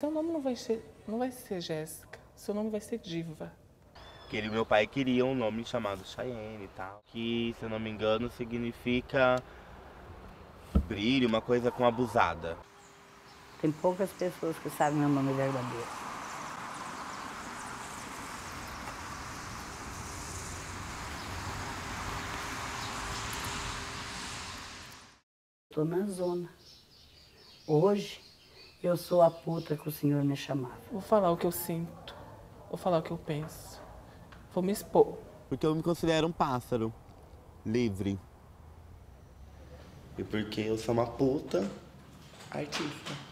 Seu nome não vai ser Jéssica, seu nome vai ser Diva. Que ele, meu pai queria um nome chamado Xayenne e tal, que, se eu não me engano, significa brilho, uma coisa com abusada. Tem poucas pessoas que sabem meu nome verdadeiro. Estou na zona. Hoje, eu sou a puta que o senhor me chamava. Vou falar o que eu sinto, vou falar o que eu penso, vou me expor. Porque eu me considero um pássaro livre. E porque eu sou uma puta artista.